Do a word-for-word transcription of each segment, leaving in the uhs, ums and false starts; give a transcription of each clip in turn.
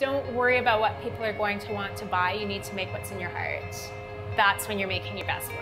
Don't worry about what people are going to want to buy. You need to make what's in your heart. That's when you're making your best work.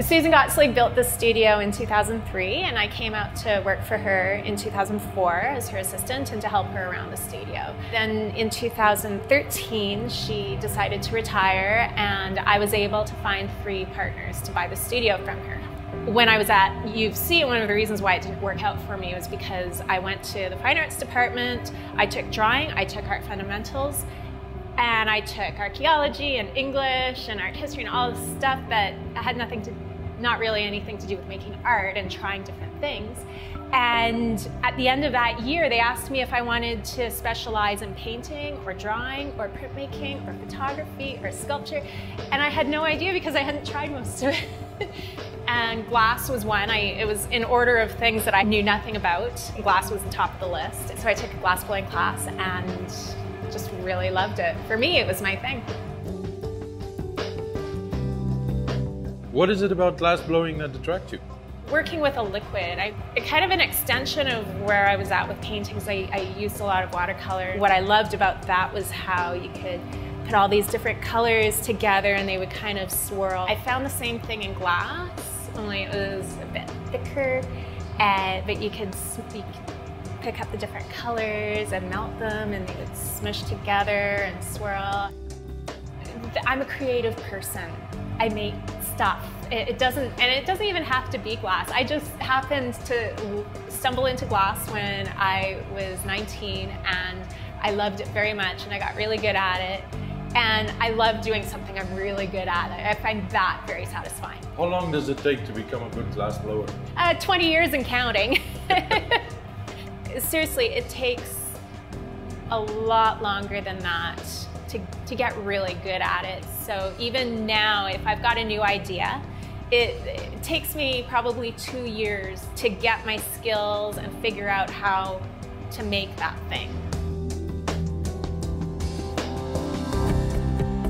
Susan Gottsley built this studio in two thousand three, and I came out to work for her in two thousand four as her assistant and to help her around the studio. Then in two thousand thirteen, she decided to retire, and I was able to find three partners to buy the studio from her. When I was at U of C, one of the reasons why it didn't work out for me was because I went to the Fine Arts department, I took drawing, I took art fundamentals, and I took archaeology and English and art history and all this stuff that had nothing to do not really anything to do with making art and trying different things. And at the end of that year, they asked me if I wanted to specialize in painting or drawing or printmaking or photography or sculpture. And I had no idea because I hadn't tried most of it. And glass was one. I, it was in order of things that I knew nothing about. Glass was the top of the list. So I took a glass blowing class and just really loved it. For me, it was my thing. What is it about glass blowing that attracts you? Working with a liquid, I, it's kind of an extension of where I was at with paintings. I, I used a lot of watercolor. What I loved about that was how you could put all these different colors together and they would kind of swirl. I found the same thing in glass, only it was a bit thicker, and, but you could you pick up the different colors and melt them and they would smush together and swirl. I'm a creative person. I make stuff. It doesn't, and it doesn't even have to be glass. I just happened to stumble into glass when I was nineteen, and I loved it very much, and I got really good at it. And I love doing something I'm really good at. I find that very satisfying. How long does it take to become a good glass blower? Uh, twenty years and counting. Seriously, it takes a lot longer than that. To, to get really good at it. So even now, if I've got a new idea, it, it takes me probably two years to get my skills and figure out how to make that thing.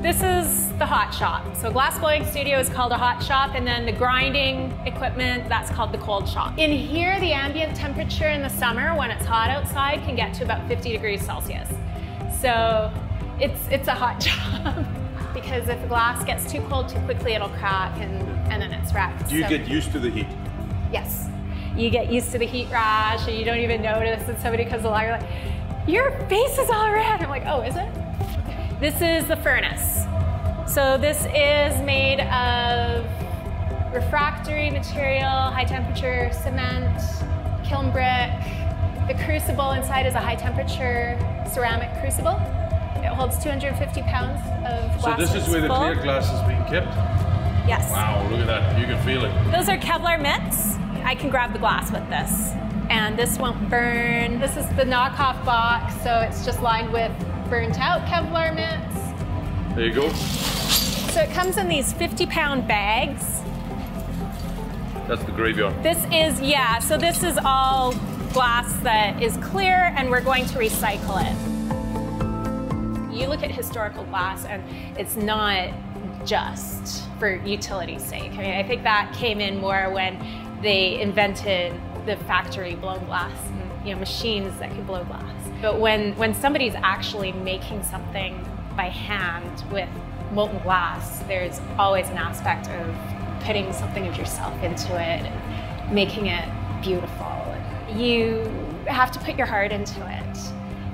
This is the hot shop. So glassblowing studio is called a hot shop, and then the grinding equipment, that's called the cold shop. In here, the ambient temperature in the summer when it's hot outside can get to about fifty degrees Celsius. So It's, it's a hot job because if the glass gets too cold too quickly, it'll crack and, and then it's wrecked. Do you so, get used to the heat? Yes. You get used to the heat rash and you don't even notice that somebody comes along and you're like, your face is all red. I'm like, oh, is it? This is the furnace. So this is made of refractory material, high temperature cement, kiln brick. The crucible inside is a high temperature ceramic crucible. It holds two hundred fifty pounds of glass. So this is where the clear glass is being kept? Yes. Wow, look at that. You can feel it. Those are Kevlar mitts. I can grab the glass with this. And this won't burn. This is the knockoff box, so it's just lined with burnt out Kevlar mitts. There you go. So it comes in these fifty pound bags. That's the graveyard. This is, yeah, so this is all glass that is clear and we're going to recycle it. You look at historical glass and it's not just for utility's sake. I mean, I think that came in more when they invented the factory blown glass, and, you know, machines that could blow glass. But when, when somebody's actually making something by hand with molten glass, there's always an aspect of putting something of yourself into it and making it beautiful. You have to put your heart into it.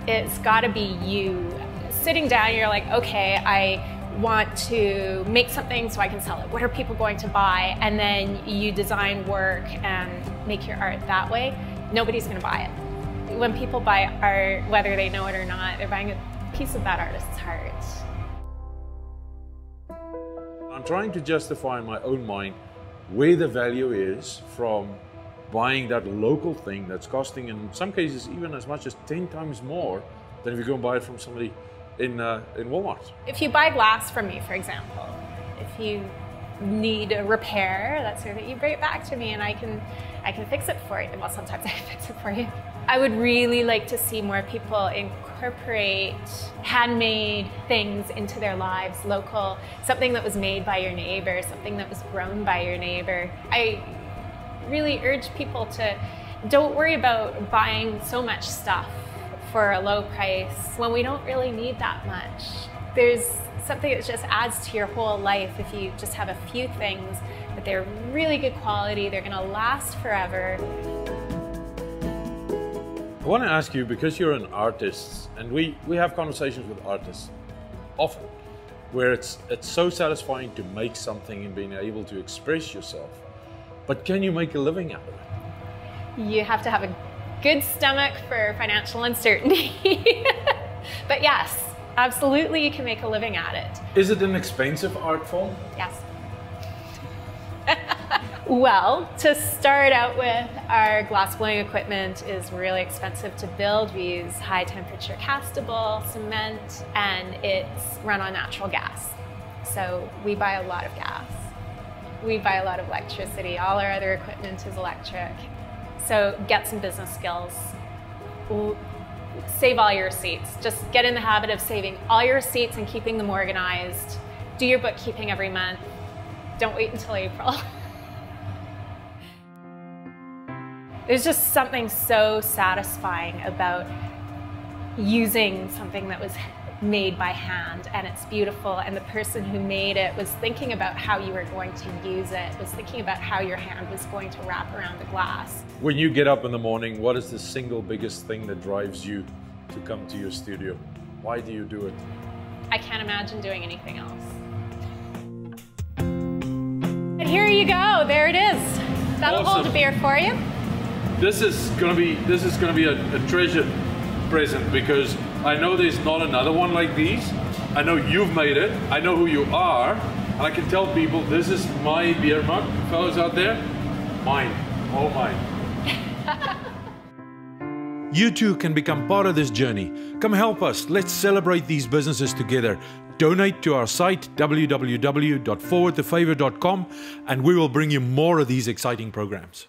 It's gotta be you. Sitting down, you're like, okay, I want to make something so I can sell it. What are people going to buy? And then you design work and make your art that way. Nobody's gonna buy it. When people buy art, whether they know it or not, they're buying a piece of that artist's heart. I'm trying to justify in my own mind where the value is from buying that local thing that's costing, in some cases, even as much as ten times more than if you go and buy it from somebody in, uh, in Walmart. If you buy glass from me, for example, if you need a repair, that's sort of it, you bring it back to me and I can, I can fix it for you. Well, sometimes I fix it for you. I would really like to see more people incorporate handmade things into their lives, local, something that was made by your neighbor, something that was grown by your neighbor. I really urge people to don't worry about buying so much stuff for a low price when we don't really need that much. There's something that just adds to your whole life if you just have a few things, but they're really good quality, they're gonna last forever. I want to ask you, because you're an artist, and we, we have conversations with artists often, where it's, it's so satisfying to make something and being able to express yourself, but can you make a living out of it? You have to have a good stomach for financial uncertainty. But yes, absolutely you can make a living at it. Is it an expensive art form? Yes. Well, to start out with, our glassblowing equipment is really expensive to build. We use high temperature castable cement, and it's run on natural gas. So we buy a lot of gas. We buy a lot of electricity. All our other equipment is electric. So get some business skills. Save all your receipts. Just get in the habit of saving all your receipts and keeping them organized. Do your bookkeeping every month. Don't wait until April. There's just something so satisfying about using something that was made by hand, and it's beautiful, and the person who made it was thinking about how you were going to use it, was thinking about how your hand was going to wrap around the glass. When you get up in the morning, what is the single biggest thing that drives you to come to your studio? Why do you do it? I can't imagine doing anything else. And here you go, there it is. That'll awesome. Hold a beer for you. This is gonna be this is gonna be a, a treasure present, because I know there's not another one like these. I know you've made it. I know who you are, and I can tell people this is my beer mug, fellas out there. Mine, all mine. You too can become part of this journey. Come help us. Let's celebrate these businesses together. Donate to our site w w w dot forward the favor dot com, and we will bring you more of these exciting programs.